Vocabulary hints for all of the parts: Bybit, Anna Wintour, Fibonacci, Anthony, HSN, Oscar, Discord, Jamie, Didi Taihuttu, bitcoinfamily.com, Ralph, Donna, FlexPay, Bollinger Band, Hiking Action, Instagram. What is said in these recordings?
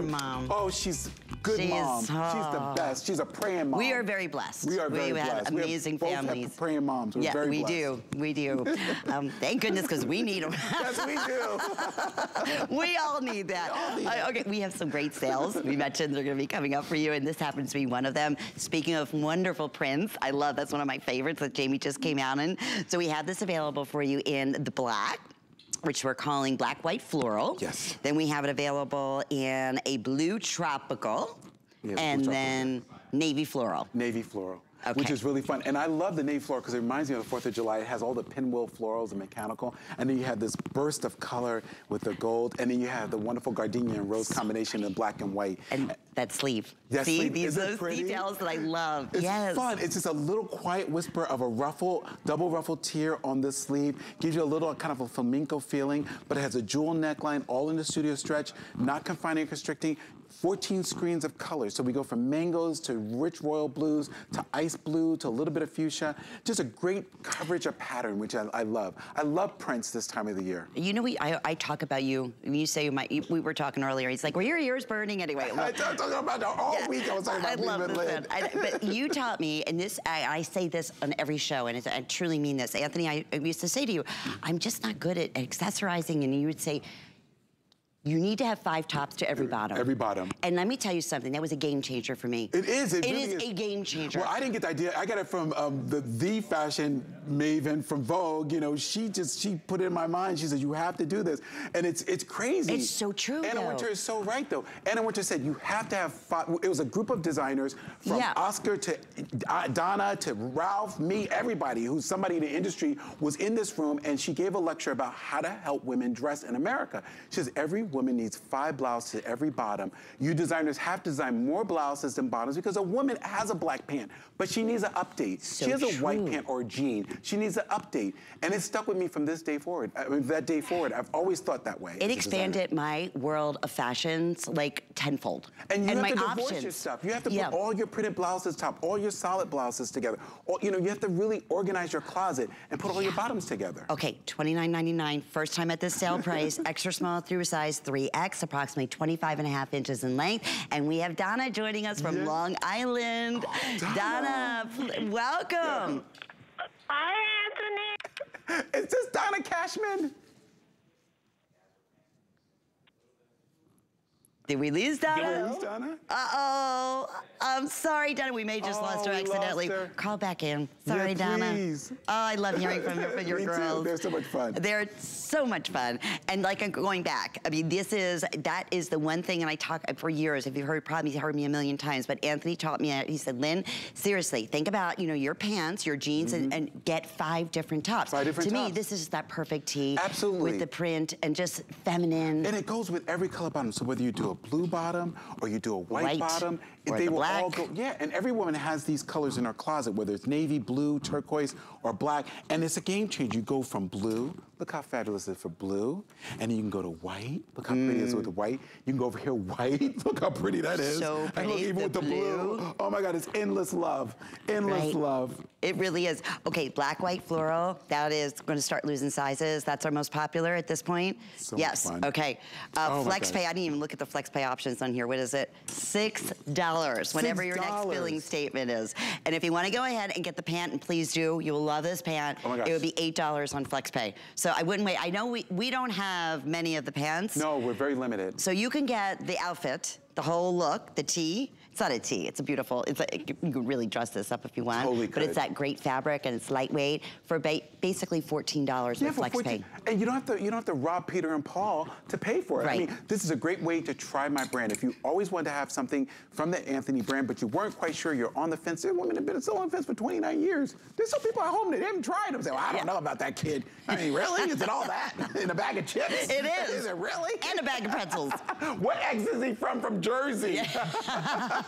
Mom. Oh, she's good. She is, she's the best. She's a praying mom. We are very blessed. We are very blessed. Amazing families. Both have praying moms. We're very blessed. We do. Thank goodness, because we need them. Yes, we do. We all need that. Okay, we have some great sales. We mentioned they're going to be coming up for you, and this happens to be one of them. Speaking of wonderful prints, I love that's one of my favorites that Jamie just came out in. So we have this available for you in the black, which we're calling black, white, floral. Yes. Then we have it available in a blue tropical, and then navy floral. Navy floral. Okay. Which is really fun. And I love the navy floral because it reminds me of the 4th of July. It has all the pinwheel florals and mechanical. And then you have this burst of color with the gold. And then you have the wonderful gardenia and rose combination in black and white. And that sleeve. That sleeve. These are those details that I love. It's fun. It's just a little quiet whisper of a ruffle, double ruffle tier on this sleeve. Gives you a little kind of a flamenco feeling, but it has a jewel neckline, all in the studio stretch, not confining or constricting. 14 screens of colors. So we go from mangoes to rich royal blues to ice blue to a little bit of fuchsia. Just a great coverage of pattern, which I love. I love prints this time of the year. You know, I talk about you. You say we were talking earlier. He's like, well, your ear's burning anyway. Well, I talked about that all week. I was talking about Lynn. But you taught me, and this I say this on every show, and I truly mean this. Anthony, I used to say to you, I'm just not good at accessorizing, and you would say, you need to have 5 tops to every bottom. Every bottom. And let me tell you something, that was a game changer for me. It is. It really is a game changer. Well, I didn't get the idea. I got it from the fashion maven from Vogue. You know, she put it in my mind. She said, you have to do this. And it's crazy. It's so true, Anna Wintour is so right, though. Anna Wintour said, you have to have 5. It was a group of designers from Oscar to Donna to Ralph, me, everybody who's somebody in the industry was in this room, and she gave a lecture about how to help women dress in America. She says, every woman needs 5 blouses to every bottom. You designers have to design more blouses than bottoms because a woman has a black pant, but she needs an update. So she has a white pant or a jean. She needs an update. And it stuck with me from this day forward. I mean, that day forward, I've always thought that way. It expanded my world of fashions like tenfold. And you have to divorce your stuff. You have to put all your printed blouses top, all your solid blouses together. All, you know, you have to really organize your closet and put all your bottoms together. Okay, $29.99, first time at this sale price, extra small through size 3X, approximately 25.5 inches in length. And we have Donna joining us from Long Island. Oh, Donna, welcome. Hi, Anthony. Is this Donna Cashman? Did we lose Donna? Did we lose Donna? Uh-oh. I'm sorry, Donna. We may have just lost her accidentally. Call back in. Sorry, Donna. Please. Oh, I love hearing from your girls. Too. They're so much fun. They're so much fun. And like going back, I mean, that is the one thing, and I talk for years. If you heard, probably heard me a million times, but Anthony taught me, he said, Lynn, seriously, think about, you know, your pants, your jeans, and get 5 different tops. 5 different tops. To me, this is that perfect tee. Absolutely. With the print and just feminine. And it goes with every color bottom. So whether you do a blue bottom or you do a white bottom, they will all go, and every woman has these colors in her closet, whether it's navy, blue, turquoise, or black, and it's a game change. You go from blue, look how fabulous it is for blue, and you can go to white, look how pretty it is with white. You can go over here, white, look how pretty that is. So pretty, and look, even with the blue, oh my God, it's endless love, endless love. It really is. Okay, black, white, floral, that is going to start losing sizes. That's our most popular at this point. So much fun. Okay, FlexPay, I didn't even look at the FlexPay options on here. What is it? $6, whatever your next billing statement is. And if you want to go ahead and get the pant, and please do, you'll love this pant. Oh my gosh. It would be $8 on FlexPay. So I wouldn't wait. I know we don't have many of the pants. No, we're very limited. So you can get the outfit, the whole look, the tee. It's not a tee, it's a beautiful, you can really dress this up if you want. Totally could. But it's that great fabric and it's lightweight for basically $14 with FlexPay. And you don't have to rob Peter and Paul to pay for it. Right. I mean, this is a great way to try my brand. If you always wanted to have something from the Anthony brand, but you weren't quite sure, you're on the fence. There women have been still on the fence for 29 years. There's some people at home that haven't tried them. Say, well, I don't know about that kid. I mean, really? Is it all that? In a bag of chips? It is. Is it really? And a bag of pretzels. What X is he from Jersey? Yeah.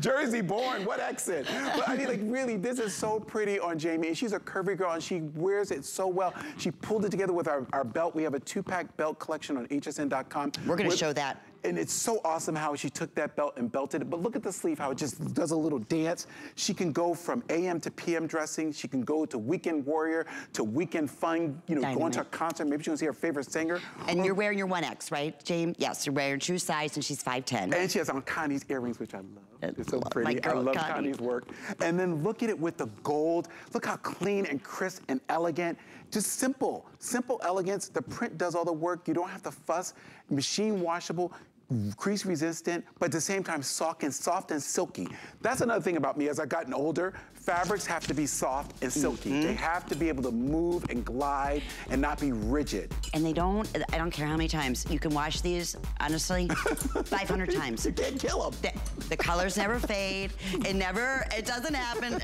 Jersey born, what accent? But I mean, like, really, this is so pretty on Jamie. And she's a curvy girl, and she wears it so well. She pulled it together with our belt. We have a 2-pack belt collection on hsn.com. We're going to show that. And it's so awesome how she took that belt and belted it. But look at the sleeve, how it just does a little dance. She can go from AM to PM dressing. She can go to weekend warrior to weekend fun, you know, Dynamite. Going to a concert. Maybe she can see her favorite singer. And you're wearing your 1X, right, James? Yes, you're wearing true size, and she's 5'10". And she has on Connie's earrings, which I love. It's so pretty. Girl, I love Connie's work. And then look at it with the gold. Look how clean and crisp and elegant. Just simple, simple elegance. The print does all the work. You don't have to fuss. Machine washable, crease resistant, but at the same time soft and silky. That's another thing about me. As I've gotten older, fabrics have to be soft and silky. They have to be able to move and glide and not be rigid. And they don't, I don't care how many times. You can wash these, honestly, 500 times. You can't kill them. The colors never fade. It doesn't happen.